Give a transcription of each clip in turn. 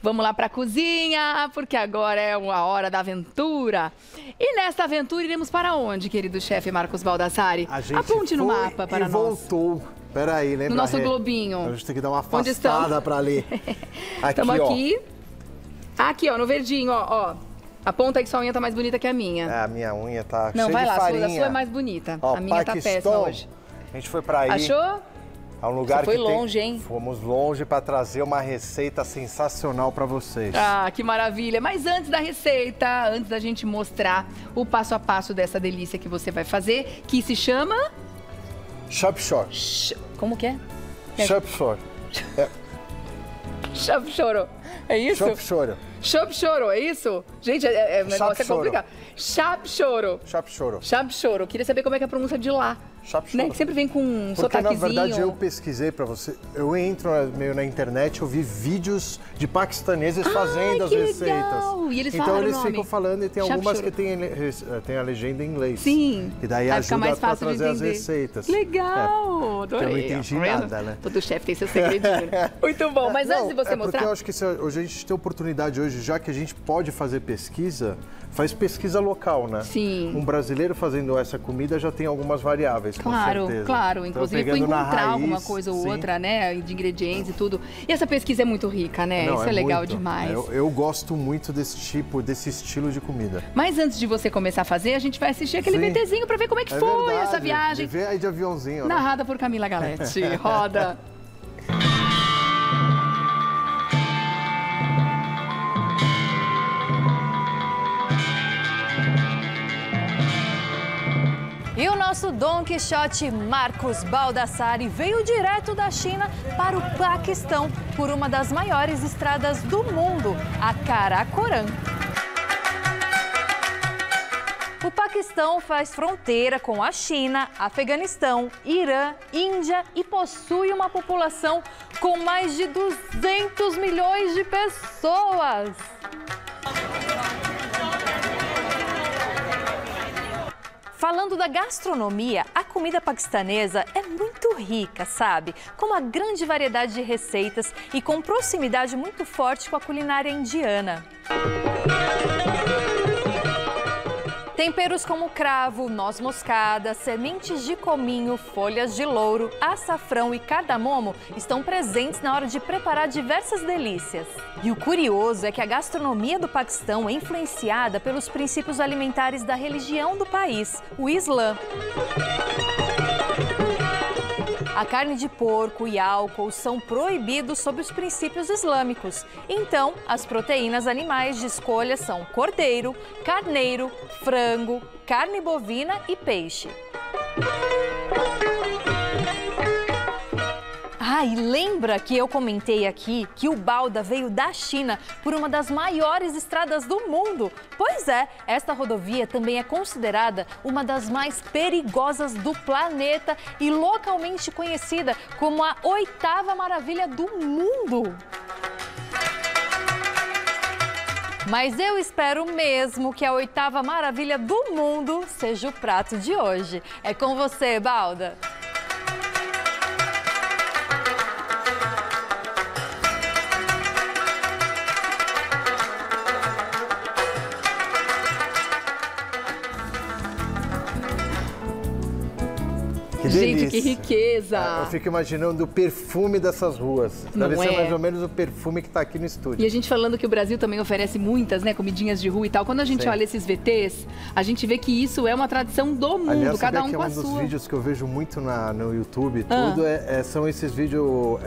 Vamos lá para a cozinha, porque agora é uma hora da aventura. E nesta aventura iremos para onde, querido chefe Marcos Baldassari? Aponte no mapa para nós. Voltou. Peraí, lembra? No nosso globinho. A gente tem que dar uma afastada para ali. Estamos aqui. Aqui, ó, no verdinho, ó. A ponta aí que sua unha tá mais bonita que a minha. É, a minha unha tá cheia de farinha. Não, vai lá, a sua é mais bonita. Ó, a minha tá péssima hoje. A gente foi para aí. Achou? É um lugar que longe, hein? Fomos longe para trazer uma receita sensacional para vocês. Ah, que maravilha! Mas antes da receita, antes da gente mostrar o passo a passo dessa delícia que você vai fazer, que se chama... Chapshoro. Como que é? Chapshoro. É. Chapshoro. É isso? Chapshoro. Chapshoro, é isso? Gente, é um negócio complicado. Chapshoro. Chapshoro. Chapshoro. Queria saber como é que é a pronúncia de lá. Né? Que sempre vem com um sotaquezinho. Porque na verdade eu pesquisei pra você. Eu entro meio na internet, eu vi vídeos de paquistaneses fazendo as receitas. Legal. E eles então eles ficam falando e tem algumas que tem a legenda em inglês. Sim. E daí ajuda pra trazer as receitas. Legal. É, eu não entendi nada, né? Todo chefe tem seu segredinho. Muito bom. Mas antes de você mostrar... Porque eu acho que hoje a gente tem oportunidade hoje, já que a gente pode fazer pesquisa, faz pesquisa local, né? Sim. Um brasileiro fazendo essa comida já tem algumas variáveis. Claro, claro. Inclusive para encontrar alguma coisa ou outra, né? De ingredientes e tudo. E essa pesquisa é muito rica, né? Isso é legal demais. Eu gosto muito desse estilo de comida. Mas antes de você começar a fazer, a gente vai assistir aquele VTzinho para ver como é que foi essa viagem. Vê aí de aviãozinho. Narrada por Camila Galetti. Roda. E o nosso Don Quixote Marcos Baldassari veio direto da China para o Paquistão por uma das maiores estradas do mundo, a Karakoram. O Paquistão faz fronteira com a China, Afeganistão, Irã, Índia e possui uma população com mais de 200 milhões de pessoas. Falando da gastronomia, a comida paquistanesa é muito rica, sabe? Com uma grande variedade de receitas e com proximidade muito forte com a culinária indiana. Temperos como cravo, noz moscada, sementes de cominho, folhas de louro, açafrão e cardamomo estão presentes na hora de preparar diversas delícias. E o curioso é que a gastronomia do Paquistão é influenciada pelos princípios alimentares da religião do país, o Islã. A carne de porco e álcool são proibidos sob os princípios islâmicos. Então, as proteínas animais de escolha são cordeiro, carneiro, frango, carne bovina e peixe. Ah, e lembra que eu comentei aqui que o Balda veio da China por uma das maiores estradas do mundo? Pois é, esta rodovia também é considerada uma das mais perigosas do planeta e localmente conhecida como a 8ª maravilha do mundo. Mas eu espero mesmo que a 8ª maravilha do mundo seja o prato de hoje. É com você, Balda! Gente, que riqueza! Eu fico imaginando o perfume dessas ruas. Deve ser mais ou menos o perfume que está aqui no estúdio. E a gente falando que o Brasil também oferece muitas, né, comidinhas de rua e tal. Quando a gente olha esses VTs, a gente vê que isso é uma tradição do mundo, cada um com a sua. Um dos vídeos que eu vejo muito no YouTube, tudo são esses vídeos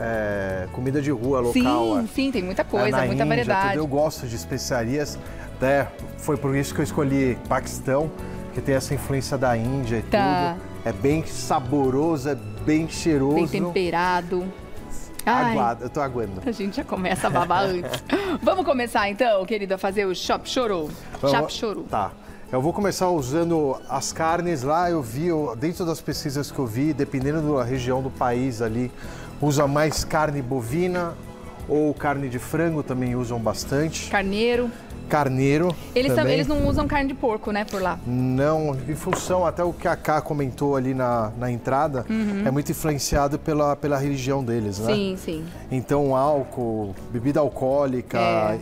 comida de rua local. Sim, sim, tem muita coisa, muita variedade. Eu gosto de especiarias, né? Foi por isso que eu escolhi Paquistão, que tem essa influência da Índia e tudo. É bem saboroso, é bem cheiroso. Bem temperado. Eu tô aguando. A gente já começa a babar antes. Vamos começar então, querido, a fazer o chapshoro. Chapshoro. Tá. Eu vou começar usando as carnes lá. Eu vi, dentro das pesquisas que eu vi, dependendo da região do país ali, usa mais carne bovina ou carne de frango também usam bastante. Carneiro. Carneiro. Eles não usam carne de porco, né, por lá? Não, em função, até o que a Ká comentou ali na entrada, é muito influenciado pela religião deles, né? Sim, sim. Então, álcool, bebida alcoólica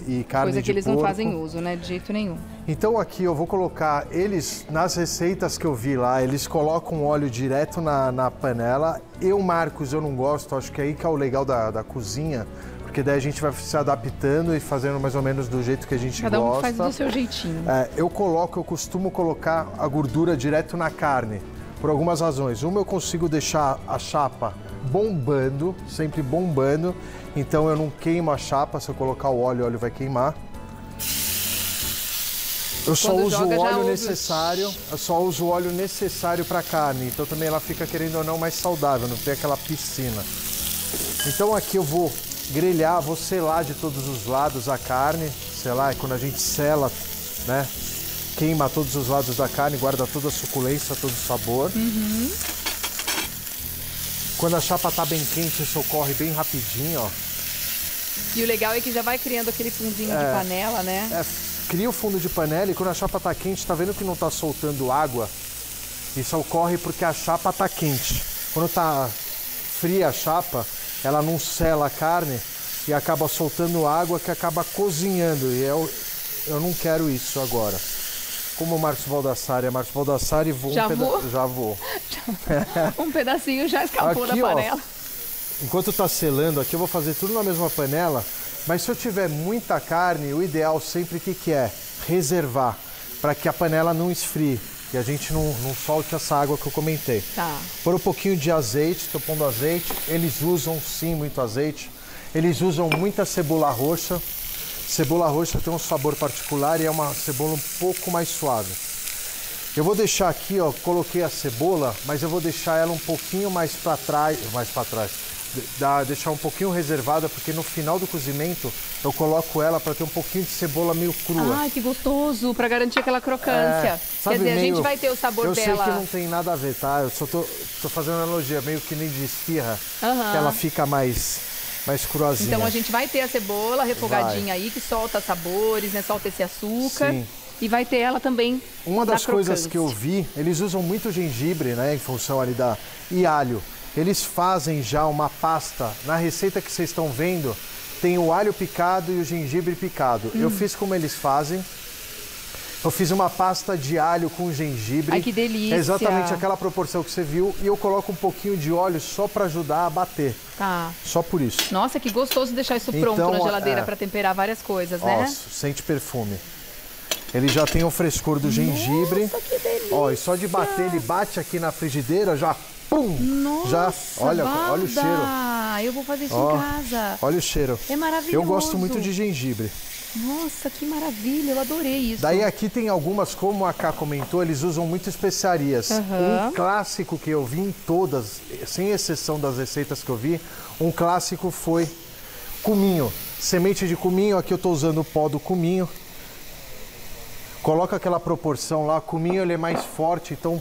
e carne de porco. Coisa que eles não fazem uso, né, de jeito nenhum. Então, aqui eu vou colocar, eles, nas receitas que eu vi lá, eles colocam óleo direto na panela. Eu, Marcos, eu não gosto, acho que é aí que é o legal da cozinha. Porque daí a gente vai se adaptando e fazendo mais ou menos do jeito que a gente gosta. Cada um faz do seu jeitinho. É, eu costumo colocar a gordura direto na carne, por algumas razões. Uma, eu consigo deixar a chapa bombando, sempre bombando. Então eu não queimo a chapa, se eu colocar o óleo vai queimar. Eu só uso o óleo necessário, para carne. Então também ela fica, querendo ou não, mais saudável, não tem aquela piscina. Então aqui eu vou grelhar, vou selar de todos os lados a carne. Selar é quando a gente sela, né? Queima todos os lados da carne, guarda toda a suculência, todo o sabor. Quando a chapa tá bem quente, isso ocorre bem rapidinho, ó. E o legal é que já vai criando aquele fundinho de panela, né? Cria o fundo de panela e quando a chapa tá quente, tá vendo que não tá soltando água? Isso ocorre porque a chapa tá quente. Quando tá fria a chapa, ela não sela a carne e acaba soltando água que acaba cozinhando. E eu não quero isso agora. Como o Marcos Baldassari é Marcos Baldassari, um pedacinho já escapou aqui, da panela. Ó, enquanto tá selando aqui, eu vou fazer tudo na mesma panela. Mas se eu tiver muita carne, o ideal sempre que é reservar, para que a panela não esfrie. E a gente não solte essa água que eu comentei. Tá. Por um pouquinho de azeite, estou pondo azeite. Eles usam, sim, muito azeite. Eles usam muita cebola roxa. Cebola roxa tem um sabor particular e é uma cebola um pouco mais suave. Eu vou deixar aqui, ó, coloquei a cebola, mas eu vou deixar ela um pouquinho mais para trás, deixar um pouquinho reservada, porque no final do cozimento eu coloco ela para ter um pouquinho de cebola meio crua. Ai, que gostoso, para garantir aquela crocância. Sabe, quer dizer, a gente vai ter o sabor dela. Eu sei que não tem nada a ver, tá? Eu só tô fazendo uma analogia, meio que nem de esfirra, que ela fica mais cruazinha. Então a gente vai ter a cebola refogadinha aí, que solta sabores, né? Solta esse açúcar. Sim. E vai ter ela também. Uma das coisas que eu vi, eles usam muito gengibre, né? Em função ali e alho. Eles fazem já uma pasta. Na receita que vocês estão vendo, tem o alho picado e o gengibre picado. Eu fiz como eles fazem. Eu fiz uma pasta de alho com gengibre. Ai, que delícia! É exatamente aquela proporção que você viu. E eu coloco um pouquinho de óleo só para ajudar a bater. Tá. Só por isso. Nossa, que gostoso deixar isso pronto na geladeira para temperar várias coisas, né? Nossa, sente perfume. Ele já tem o frescor do gengibre. Nossa, que delícia! Ó, e só de bater, ele bate aqui na frigideira, já... Pum! Nossa, já, olha o cheiro. Eu vou fazer isso em casa. Olha o cheiro. É maravilhoso. Eu gosto muito de gengibre. Nossa, que maravilha, eu adorei isso. Daí aqui tem algumas, como a Ká comentou, eles usam muito especiarias. Um clássico que eu vi em todas, sem exceção das receitas que eu vi, um clássico foi cominho. Semente de cominho, aqui eu estou usando o pó do cominho. Coloca aquela proporção lá, o cominho ele é mais forte, então...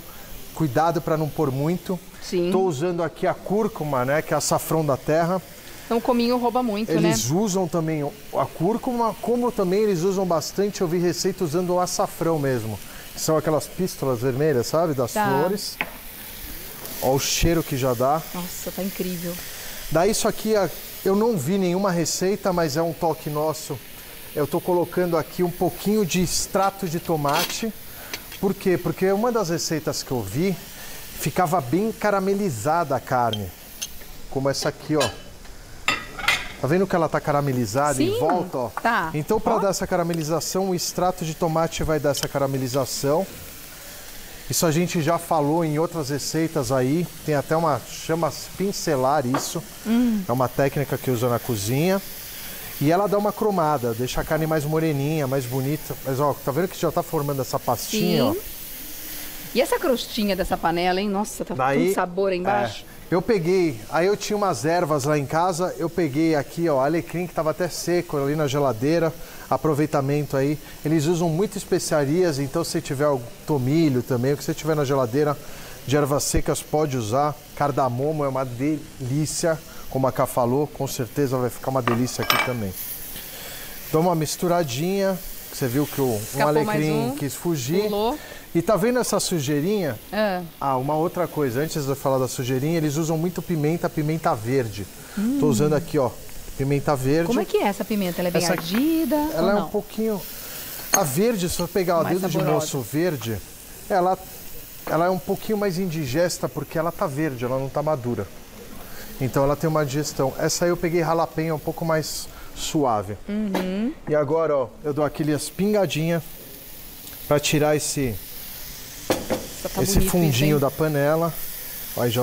Cuidado para não pôr muito. Sim. Tô usando aqui a cúrcuma, né? Que é açafrão da terra. Então o cominho rouba muito, né? Eles usam também a cúrcuma, como também eles usam bastante, eu vi receita usando o açafrão mesmo. São aquelas pístolas vermelhas, sabe? Das flores. Ó o cheiro que já dá. Nossa, tá incrível. Daí isso aqui, eu não vi nenhuma receita, mas é um toque nosso. Eu tô colocando aqui um pouquinho de extrato de tomate. Por quê? Porque uma das receitas que eu vi ficava bem caramelizada a carne. Como essa aqui, ó. Tá vendo que ela tá caramelizada em volta, ó? Tá. Então, para dar essa caramelização, o extrato de tomate vai dar essa caramelização. Isso a gente já falou em outras receitas aí. Tem até uma chama pincelar isso. É uma técnica que usa na cozinha. E ela dá uma cromada, deixa a carne mais moreninha, mais bonita. Mas, ó, tá vendo que já tá formando essa pastinha, ó? E essa crostinha dessa panela, hein? Nossa, tá com sabor aí embaixo. Eu tinha umas ervas lá em casa, eu peguei aqui, ó, alecrim que tava até seco ali na geladeira, aproveitamento aí. Eles usam muito especiarias, então se tiver tomilho também, o que você tiver na geladeira, de ervas secas pode usar. Cardamomo é uma delícia, como a Ká falou, com certeza vai ficar uma delícia aqui também. Dá uma misturadinha, você viu que um alecrim quis fugir. Pulou. E tá vendo essa sujeirinha? É. Ah, uma outra coisa, antes de eu falar da sujeirinha, eles usam muito pimenta verde. Tô usando aqui, ó, pimenta verde. Como é que é essa pimenta? Ela é bem ardida? Ela é um pouquinho... A verde, se eu pegar o dedo de moço verde, ela é um pouquinho mais indigesta porque ela tá verde, ela não tá madura. Então ela tem uma digestão. Essa aí eu peguei jalapeño, um pouco mais suave. Uhum. E agora, ó, eu dou aquele pingadinha pra tirar esse fundinho da panela. Ó, ele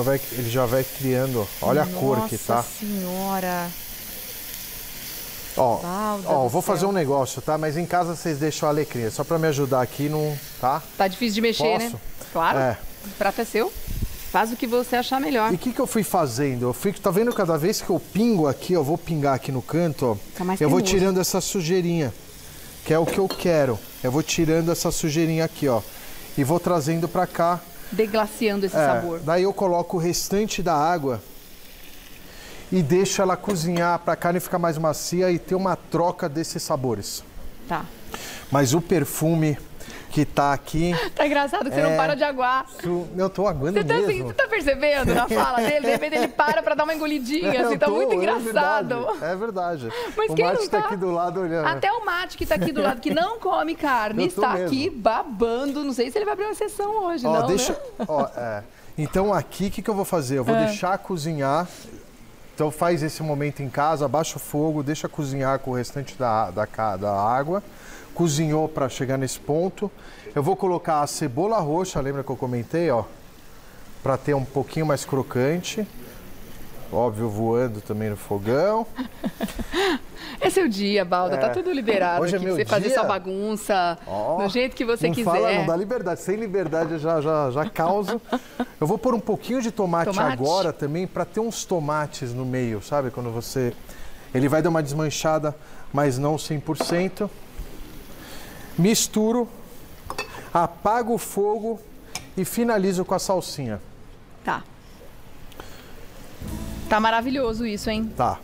já vai criando, ó. Olha a cor que tá. Nossa Senhora! Ó, ó, vou fazer um negócio, tá? Mas em casa vocês deixam a alecrim, só pra me ajudar aqui, não, tá? Tá difícil de mexer, né? Claro, o prato é seu, faz o que você achar melhor. E o que eu fui fazendo? Eu fico, tá vendo, cada vez que eu pingo aqui, ó, vou pingar aqui no canto, ó, eu vou tirando essa sujeirinha, que é o que eu quero. Eu vou tirando essa sujeirinha aqui, ó, e vou trazendo pra cá. Deglaciando esse sabor. Daí eu coloco o restante da água e deixo ela cozinhar pra carne ficar mais macia e ter uma troca desses sabores. Tá. Mas o perfume que tá aqui... Tá engraçado que você não para de aguar. Eu tô aguando mesmo. Você tá percebendo na fala dele? De repente ele para dar uma engolidinha, assim, tá muito engraçado. É verdade. Mas o Mate tá aqui do lado olhando. Até o Mate que tá aqui do lado, que não come carne, está aqui babando. Não sei se ele vai abrir uma sessão hoje, ó, não, deixa, né? Ó, então aqui, o que eu vou fazer? Eu vou deixar cozinhar. Então faz esse momento em casa, abaixa o fogo, deixa cozinhar com o restante da água. Cozinhou para chegar nesse ponto. Eu vou colocar a cebola roxa, lembra que eu comentei, ó? Para ter um pouquinho mais crocante. Óbvio, voando também no fogão. Esse é o dia, Balda, tá tudo liberado. Hoje é meu dia. Você fazer sua bagunça, do jeito que você quiser. Não fala, não dá liberdade. Sem liberdade eu já causo. Eu vou pôr um pouquinho de tomate agora também, para ter uns tomates no meio, sabe? Quando você... Ele vai dar uma desmanchada, mas não 100%. Misturo, apago o fogo e finalizo com a salsinha. Tá. Tá maravilhoso isso, hein? Tá.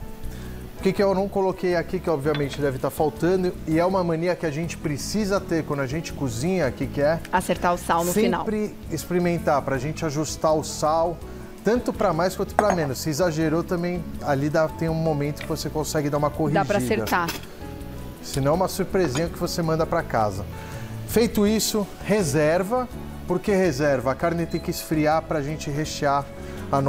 O que eu não coloquei aqui, que obviamente deve estar faltando, e é uma mania que a gente precisa ter quando a gente cozinha, que é... Acertar o sal no final. Sempre experimentar, pra gente ajustar o sal, tanto pra mais quanto pra menos. Se exagerou também, ali tem um momento que você consegue dar uma corrigida. Dá pra acertar. Senão é uma surpresinha que você manda para casa. Feito isso, reserva. Por que reserva? A carne tem que esfriar para a gente rechear o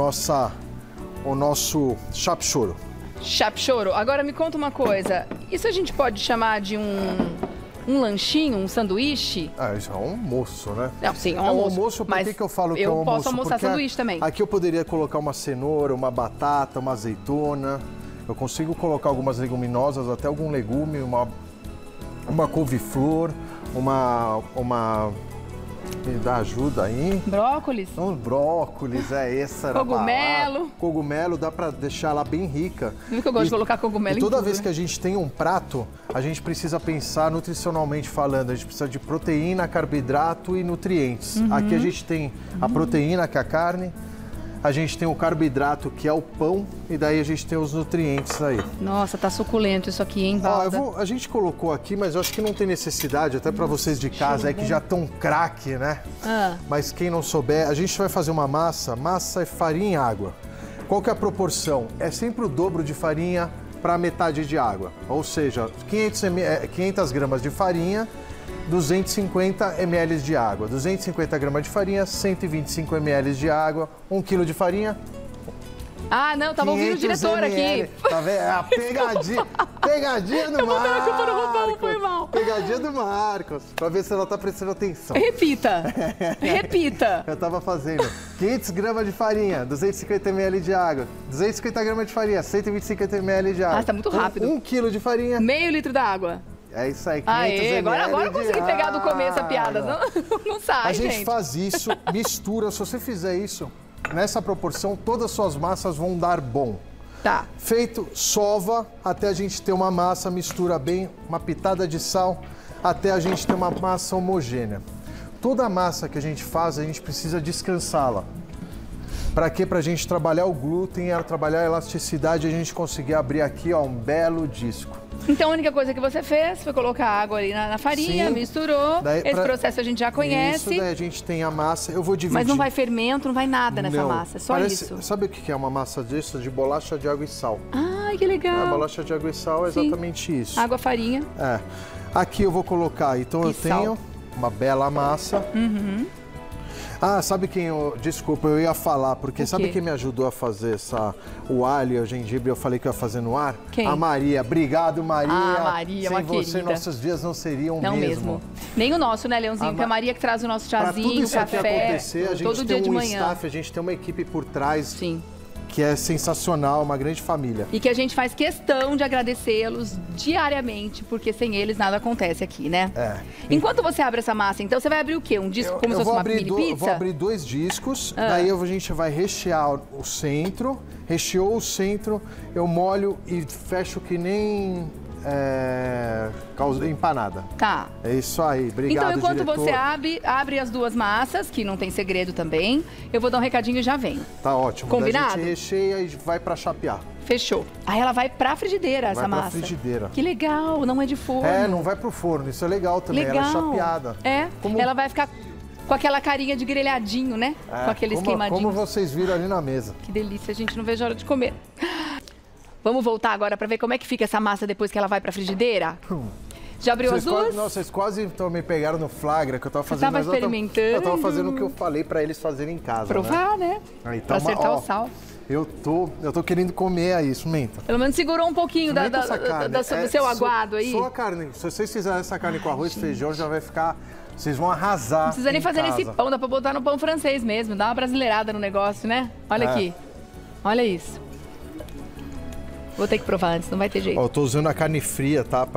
nosso chapshoro. Chapshoro. Agora me conta uma coisa. Isso a gente pode chamar de um lanchinho, um sanduíche? Ah, isso é um almoço, né? Não, sim, é um almoço. Por que eu falo que é um almoço? Eu posso almoçar sanduíche também. Aqui eu poderia colocar uma cenoura, uma batata, uma azeitona... Eu consigo colocar algumas leguminosas, até algum legume, uma couve-flor, Me dá ajuda aí. Brócolis? Não, brócolis, essa era cogumelo. Cogumelo, dá pra deixar ela bem rica. Viu que eu gosto de colocar cogumelo em tudo. Toda vez que a gente tem um prato, a gente precisa pensar nutricionalmente falando. A gente precisa de proteína, carboidrato e nutrientes. Uhum. Aqui a gente tem a proteína, que é a carne. A gente tem o carboidrato, que é o pão, e daí a gente tem os nutrientes aí. Nossa, tá suculento isso aqui, hein, Balda? A gente colocou aqui, mas eu acho que não tem necessidade, até pra vocês de casa aí que já estão craque, né? Ah. Mas quem não souber, a gente vai fazer uma massa. Massa é farinha e água. Qual que é a proporção? É sempre o dobro de farinha pra metade de água. Ou seja, 500 gramas de farinha, 250 ml de água, 250 gramas de farinha, 125 ml de água, 1 kg de farinha. Ah, não, tava ouvindo o diretor aqui. Tá vendo? É a pegadinha, pegadinha do Marcos. Foi mal. Pegadinha do Marcos, pra ver se ela tá prestando atenção. Repita, repita. Eu tava fazendo 500 gramas de farinha, 250 ml de água, 250 gramas de farinha, 125 ml de água. Ah, tá muito rápido. 1 kg de farinha. Meio litro de água. É isso aí, 500 ml. Agora eu consegui pegar do começo a piada, não sai, gente. A gente faz isso, mistura, se você fizer isso, nessa proporção, todas as suas massas vão dar bom. Tá. Feito, sova, até a gente ter uma massa, mistura bem, uma pitada de sal, até a gente ter uma massa homogênea. toda a massa que a gente faz, a gente precisa descansá-la. Para quê? Para a gente trabalhar o glúten, trabalhar a elasticidade, a gente conseguir abrir aqui, ó, um belo disco. Então a única coisa que você fez foi colocar água ali na farinha, sim, misturou. Daí, esse processo a gente já conhece. Isso, daí a gente tem a massa, eu vou dividir. Mas não vai fermento, não vai nada nessa massa, é só isso. Sabe o que é uma massa disso? De bolacha de água e sal. Ai, que legal. A bolacha de água e sal é exatamente isso. Água, farinha. É. Aqui eu vou colocar, então eu tenho uma bela massa. Uhum. Ah, sabe quem eu... Desculpa, eu ia falar, porque sabe quem me ajudou a fazer o alho, o gengibre, eu falei que eu ia fazer no ar? Quem? A Maria. Obrigado, Maria. Ah, Maria, uma querida. Sem você, nossos dias não seriam mesmo. Nem o nosso, né, Leãozinho? Porque a Maria que traz o nosso chazinho, o café. Pra tudo isso aqui acontecer, a gente tem um staff, a gente tem uma equipe por trás. Sim. Que é sensacional, uma grande família. E que a gente faz questão de agradecê-los diariamente, porque sem eles nada acontece aqui, né? É. Enquanto você abre essa massa, então, você vai abrir o quê? Um disco como se fosse uma mini pizza? Eu vou abrir dois discos, daí a gente vai rechear o centro. Recheou o centro, eu molho e fecho que nem... empanada. Tá. É isso aí, obrigado, então, enquanto diretor. Você abre as duas massas, que não tem segredo também, eu vou dar um recadinho e já venho. Tá ótimo. Combinado? A gente recheia e vai pra chapear. Fechou. Aí ela vai pra frigideira, essa massa. Vai pra frigideira. Que legal, não é de forno. É, não vai pro forno, isso é legal também, legal. Ela é chapeada. É, como... ela vai ficar... com aquela carinha de grelhadinho, né? É, com aqueles queimadinhos. Como vocês viram ali na mesa. Que delícia, a gente não vejo a hora de comer. Vamos voltar agora para ver como é que fica essa massa depois que ela vai para a frigideira? Já abriu as duas? Não, vocês quase então, me pegaram no flagra, que eu estava fazendo... Você estava experimentando. Eu estava fazendo o que eu falei para eles fazerem em casa, provar, né? Aí, tá, pra acertar o sal. Eu tô querendo comer aí, sumenta. Pelo menos segurou um pouquinho do seu aguado aí. Só a carne. Se vocês fizerem essa carne com arroz e feijão, já vai ficar... Vocês vão arrasar. Não precisa nem fazer nesse pão, dá para botar no pão francês mesmo. Dá uma brasileirada no negócio, né? Olha aqui. Olha isso. Vou ter que provar antes, não vai ter jeito. Ó, eu tô usando a carne fria, tá?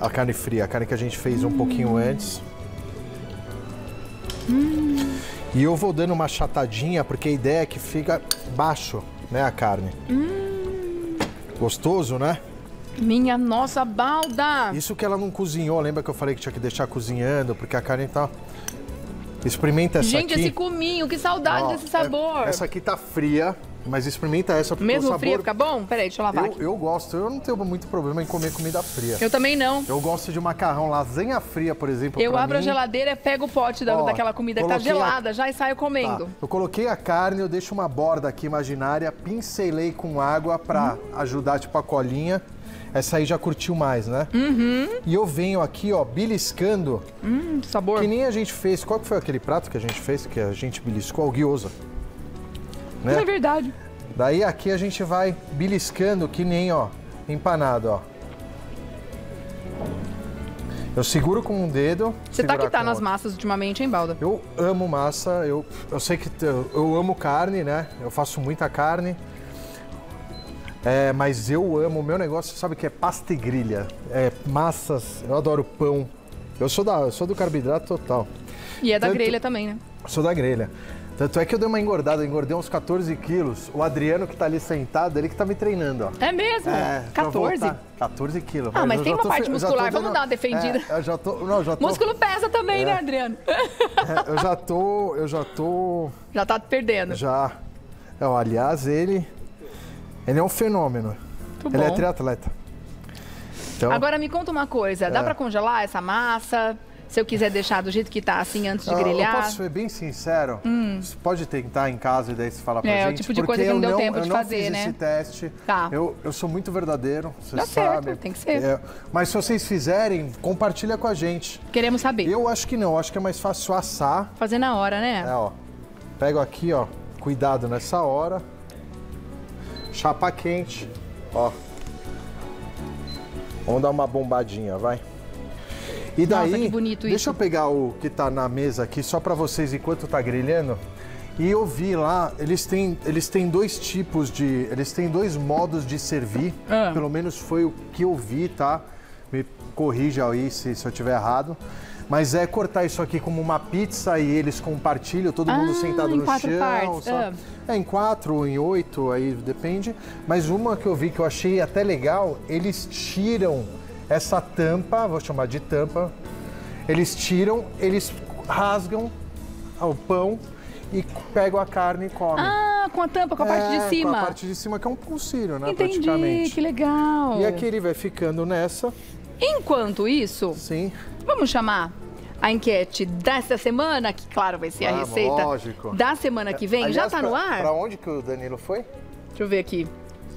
A carne fria, a carne que a gente fez um pouquinho antes. E eu vou dando uma achatadinha, porque a ideia é que fica baixo, né, a carne. Gostoso, né? Minha nossa balda! Isso que ela não cozinhou, lembra que eu falei que tinha que deixar cozinhando, porque a carne tá... Experimenta essa aqui. Gente, esse cominho, que saudade desse sabor! Essa aqui tá fria. Mas experimenta essa, porque mesmo o sabor... fria fica bom? Peraí, deixa eu lavar aqui. Eu gosto, eu não tenho muito problema em comer comida fria. Eu também não. Eu gosto de macarrão, lasanha fria, por exemplo. Eu abro a geladeira, pego o pote daquela comida que tá gelada já e saio comendo. Tá. Eu coloquei a carne, eu deixo uma borda aqui imaginária, pincelei com água pra ajudar, tipo, a colinha. Essa aí já curtiu mais, né? Uhum. E eu venho aqui, ó, beliscando. Sabor. Que nem a gente fez. Qual que foi aquele prato que a gente fez, que a gente beliscou? O gyoza. Né? É verdade. Daí aqui a gente vai beliscando que nem, ó, empanado, ó. Eu seguro com um dedo. Você tá que tá nas massas ultimamente, hein, Balda? Eu amo massa, eu sei que eu amo carne, né? Eu faço muita carne. É, mas eu amo, o meu negócio, sabe que é pasta e grilha, massas, eu adoro pão. Eu sou do carboidrato total. E é da grelha também, né? Sou da grelha. Tanto é que eu dei uma engordada, eu engordei uns 14 quilos. O Adriano, que tá ali sentado, ele que tá me treinando, ó. É mesmo? É, 14? 14 quilos. Ah, mas tem uma parte muscular, vamos dar uma defendida. Eu já tô... Não, já tô... Músculo pesa também, né, Adriano? Eu já tô... Já tá perdendo. Já. Eu, aliás, ele é um fenômeno. Muito bom. Ele é triatleta. Então... Agora, me conta uma coisa. Dá pra congelar essa massa? Se eu quiser deixar do jeito que tá, assim, antes de grelhar... Eu posso ser bem sincero, você pode tentar em casa e daí você fala pra gente... É, o tipo de coisa que não deu tempo de fazer, né? Eu não fiz esse teste, eu sou muito verdadeiro, você sabe. Certo, tem que ser. Mas se vocês fizerem, compartilha com a gente. Queremos saber. Eu acho que não, acho que é mais fácil assar. Fazer na hora, né? É, ó, pego aqui, ó, cuidado nessa hora, chapa quente, ó. Vamos dar uma bombadinha, vai. E daí, nossa, que bonito isso. Deixa eu pegar o que tá na mesa aqui, só pra vocês, enquanto tá grelhando. E eu vi lá, eles têm dois tipos de... Eles têm dois modos de servir, pelo menos foi o que eu vi, tá? Me corrija aí se eu tiver errado. Mas é cortar isso aqui como uma pizza e eles compartilham, todo mundo sentado no chão. É, em 4 ou em 8, aí depende. Mas uma que eu vi que eu achei até legal, eles tiram... Essa tampa, vou chamar de tampa, eles tiram, eles rasgam o pão e pegam a carne e comem. Ah, com a tampa, com a parte de cima. Com a parte de cima, que é um pulsírio, né, entendi, praticamente. Que legal. E aqui ele vai ficando nessa. Enquanto isso, sim, vamos chamar a enquete dessa semana, que claro vai ser a receita lógico. Da semana que vem. Aliás, já tá no ar? Pra onde que o Danilo foi? Deixa eu ver aqui.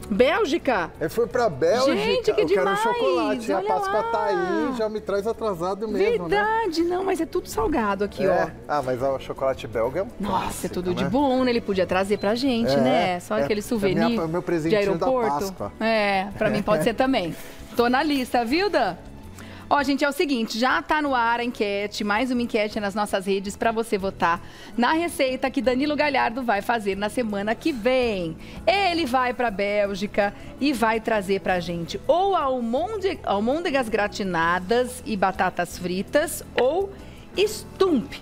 Bélgica? Eu fui pra Bélgica. Gente, que eu demais. Quero um chocolate. Olha, a Páscoa lá. Tá aí, já me traz atrasado mesmo. Verdade, né? Não, mas é tudo salgado aqui, ó. Ah, mas o chocolate belga. Nossa, é tudo né? de bom, né? Ele podia trazer pra gente, né? Só aquele souvenir. Meu presentinho de aeroporto. Da Páscoa. É, pra mim pode ser também. Tô na lista, viu, Dan? Ó, gente, é o seguinte, já tá no ar a enquete, mais uma enquete nas nossas redes para você votar na receita que Danilo Galhardo vai fazer na semana que vem. Ele vai pra Bélgica e vai trazer pra gente ou almôndegas gratinadas e batatas fritas ou stoemp,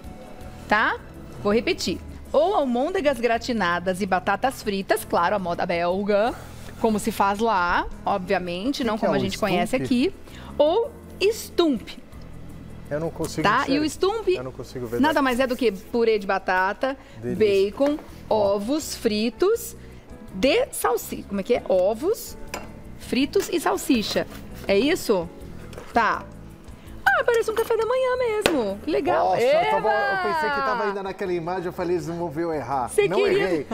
tá? Vou repetir, ou almôndegas gratinadas e batatas fritas, claro, a moda belga, como se faz lá, obviamente, não como a gente conhece aqui, ou stoemp. Eu não consigo tá? E o stoemp nada mais é do que purê de batata, delícia. Bacon, ovos fritos, de salsicha. Como é que é? Ovos fritos e salsicha. É isso? Tá. Ah, parece um café da manhã mesmo. Que legal. Nossa, eu pensei que tava ainda naquela imagem, eu falei, eles não vão errar. Você não queria... errei.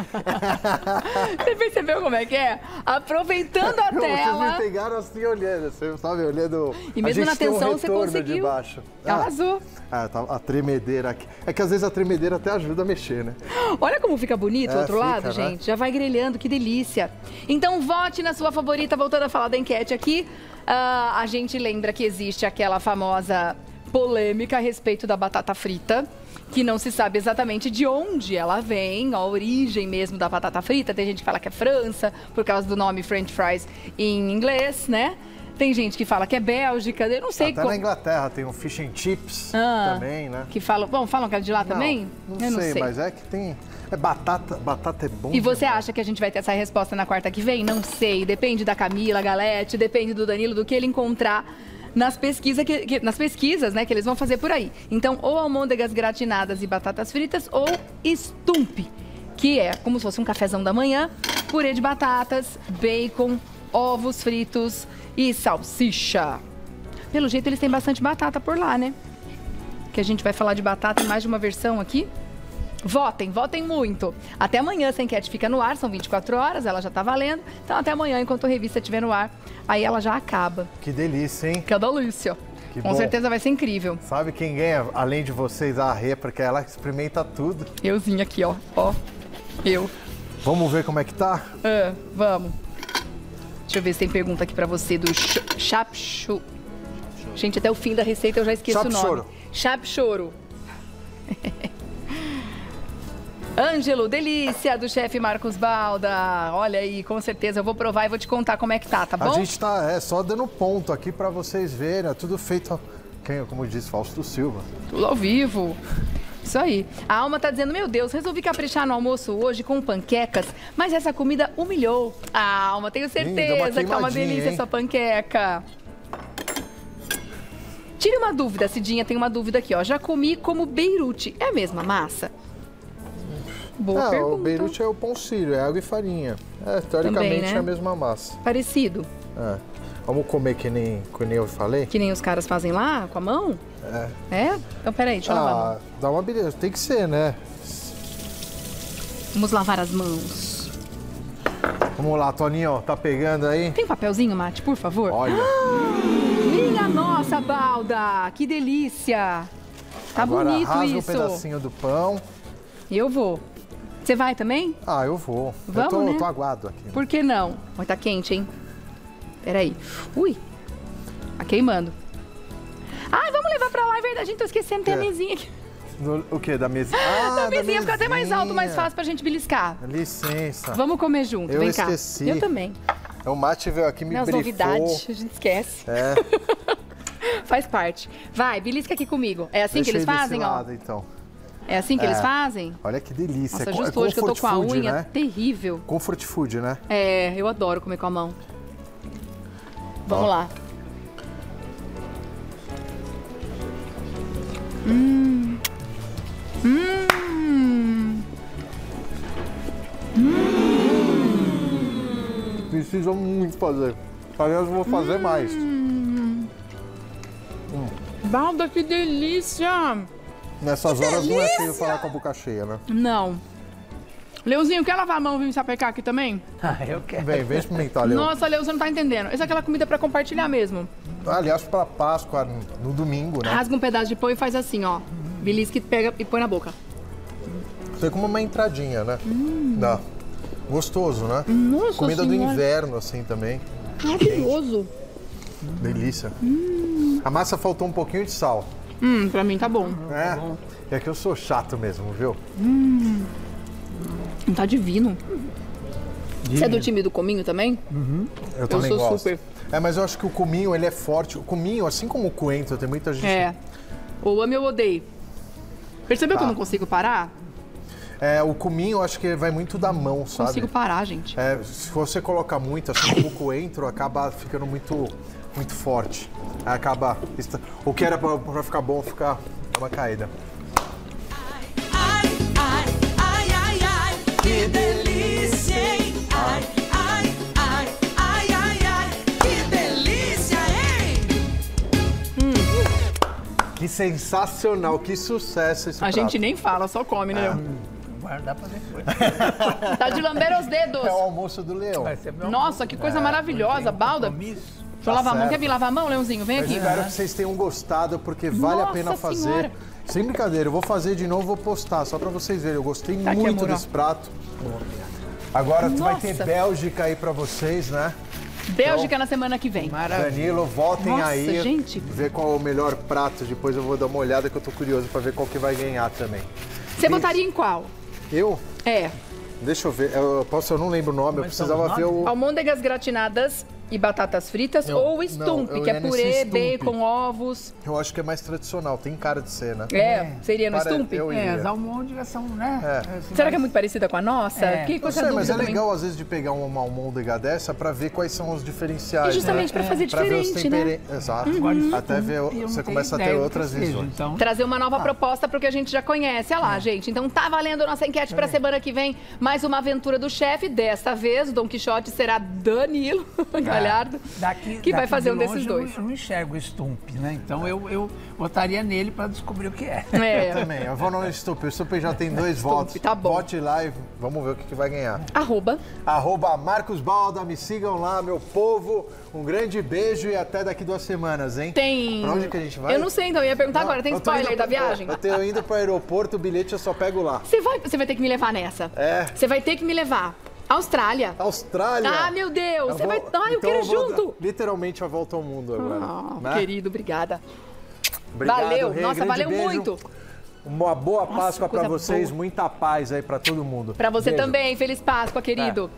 Você percebeu como é que é? Aproveitando a tela... Vocês me pegaram assim olhando, você sabe, olhando... E mesmo na atenção você conseguiu. De baixo. Arrasou. A tremedeira aqui. É que às vezes a tremedeira até ajuda a mexer, né? Olha como fica bonito o outro lado, né? Gente. Já vai grelhando, que delícia. Então vote na sua favorita, voltando a falar da enquete aqui. A gente lembra que existe aquela famosa polêmica a respeito da batata frita, que não se sabe exatamente de onde ela vem, a origem mesmo da batata frita. Tem gente que fala que é França, por causa do nome French fries em inglês, né? Tem gente que fala que é Bélgica, eu não sei até como... na Inglaterra tem um fish and chips também, né? Que falam... Bom, falam que é de lá também? Não sei, mas é que tem... É batata é bom. E você acha que a gente vai ter essa resposta na quarta que vem? Não sei, depende da Camila Galetti, depende do Danilo, do que ele encontrar nas pesquisas, né, que eles vão fazer por aí. Então, ou almôndegas gratinadas e batatas fritas, ou stoemp, que é como se fosse um cafezão da manhã, purê de batatas, bacon, ovos fritos e salsicha. Pelo jeito, eles têm bastante batata por lá, né? Que a gente vai falar de batata em mais de uma versão aqui. Votem, votem muito. Até amanhã, essa enquete fica no ar, são 24 horas, ela já tá valendo. Então até amanhã, enquanto a revista estiver no ar, aí ela já acaba. Que delícia, hein? Que delícia. Que com bom. Certeza vai ser incrível. Sabe quem ganha, além de vocês, a Rê, porque ela experimenta tudo. Euzinha aqui, ó. Ó, eu. Vamos ver como é que tá? Vamos. Deixa eu ver se tem pergunta aqui pra você do Chapshoro. Gente, até o fim da receita eu já esqueço o nome. Chapshoro. Ângelo, delícia do chefe Marcos Balda. Olha aí, com certeza eu vou provar e vou te contar como é que tá, tá bom? A gente tá só dando ponto aqui pra vocês verem. É tudo feito, como diz Fausto Silva. Tudo ao vivo. Isso aí. A Alma tá dizendo, meu Deus, resolvi caprichar no almoço hoje com panquecas, mas essa comida humilhou. A Alma, tenho certeza que é uma delícia essa panqueca. Tire uma dúvida, Cidinha, tem uma dúvida aqui, ó. Já comi como Beirute. É a mesma massa? Boa pergunta. O Beirute é o pão sírio, é água e farinha. Teoricamente também, né? É a mesma massa. Parecido. É. Vamos comer que nem eu falei? Que nem os caras fazem lá, com a mão? É. É? Então, peraí, deixa eu lavar. Dá uma beleza, tem que ser, né? Vamos lavar as mãos. Vamos lá, Toninho, tá pegando aí? Tem papelzinho, Mate, por favor? Olha. Minha nossa, Balda, que delícia. Tá agora, bonito isso. Um pedacinho do pão. Eu vou. Você vai também? Eu vou. Vamos, eu tô aguado aqui. Né? Por que não? Mas tá quente, hein? Peraí. Ui, tá queimando. Ai, vamos levar pra lá, é verdade. A gente tá esquecendo, tem a mesinha aqui. O quê? Da mesinha? Da mesinha, fica até mais alto, mais fácil pra gente beliscar. Licença. Vamos comer junto, vem cá. Eu esqueci. Eu também. O Mate veio aqui, me brifou. Novidades, a gente esquece. É. Faz parte. Vai, belisca aqui comigo. É assim que eles fazem, ó? Então. É assim que eles fazem? Olha que delícia. Nossa, justo hoje que eu tô com a unha, né? Terrível. Comfort food, né? É, eu adoro comer com a mão. Vamos lá. precisam muito fazer. Aliás, eu vou fazer mais. Balda, que delícia! Nessas horas não é feio falar com a boca cheia, né? Não. Leozinho, quer lavar a mão e vir me sapecar aqui também? Ah, eu quero. Vem experimentar, Leozinho. Nossa, Leozinho, não tá entendendo. Essa é aquela comida pra compartilhar mesmo. Aliás, pra Páscoa, no domingo, né? Rasga um pedaço de pão e faz assim, ó. Belisca, pega e põe na boca. Isso é como uma entradinha, né? Dá. Gostoso, né? Nossa, comida do inverno, assim, também. Maravilhoso. Delícia. A massa faltou um pouquinho de sal. Pra mim tá bom. É, tá bom. É que eu sou chato mesmo, viu? Tá divino. Você é do time do cominho também? Eu também sou gosto. Super. É, mas eu acho que o cominho, ele é forte. O cominho, assim como o coentro, tem muita gente... É. Ou amo ou odeio. Percebeu que eu não consigo parar? É, o cominho, eu acho que vai muito da mão, sabe? Não consigo parar, gente. É, se você colocar muito, assim, o coentro acaba ficando muito forte. Aí acaba... O que era pra ficar bom, fica uma caída. Que delícia, hein? Ai, ai, ai, ai, ai, ai, que delícia, hein? Que sensacional, que sucesso esse prato. A gente nem fala, só come, né? Guardar pra depois. Tá de lamber os dedos. É o almoço do Leão. Nossa, que coisa maravilhosa, Balda. Deixa eu lavar a mão. Quer vir lavar a mão, Leãozinho? Vem aqui. Espero que vocês tenham gostado, porque vale a pena fazer. Sem brincadeira, eu vou fazer de novo, vou postar, só pra vocês verem. Eu gostei muito desse prato. Agora tu vai ter Bélgica aí pra vocês, né? Bélgica então, na semana que vem. Maravilha. Danilo, voltem aí, gente. Ver qual é o melhor prato. Depois eu vou dar uma olhada, que eu tô curioso pra ver qual que vai ganhar também. Você botaria em qual? Eu? É. Deixa eu ver, eu não lembro o nome, eu precisava ver o... Almôndegas gratinadas e batatas fritas ou estump, que é purê, bacon, ovos. Eu acho que é mais tradicional, tem cara de ser, né? É, seria no estump? É, as almôndegas são, né? É. Será que é muito parecida com a nossa? É. Que coisa dúvida mas é também. Legal às vezes de pegar uma almôndega dessa pra ver quais são os diferenciais. E justamente pra fazer diferente, pra ver né? Exato, até ver, você começa a ter outras visões. Então. Trazer uma nova proposta pro que a gente já conhece. Olha lá, gente, então tá valendo a nossa enquete pra semana que vem. Mais uma aventura do chefe, desta vez o Dom Quixote será Danilo Galhardo, que vai fazer um desses dois. Eu não enxergo o estump, né? Então eu votaria nele para descobrir o que é. Eu também, eu vou no estump. O estump já tem dois votos. Tá bom. Vote lá e vamos ver o que vai ganhar. @ Marcos Balda, me sigam lá, meu povo. Um grande beijo e até daqui 2 semanas, hein? Tem. Pra onde que a gente vai? Eu não sei, então. Eu ia perguntar agora. Tem spoiler da viagem? Eu tenho indo para o aeroporto, o bilhete eu só pego lá. Você vai ter que me levar nessa. É. Você vai ter que me levar. Austrália. Austrália? Ah, meu Deus! Você vai. Ai, eu quero junto! Literalmente a volta ao mundo agora. Querido, obrigada. Obrigado, valeu, Rei. Nossa, valeu muito. Uma boa Páscoa pra vocês, muita paz aí pra todo mundo. Pra você também, feliz Páscoa, querido.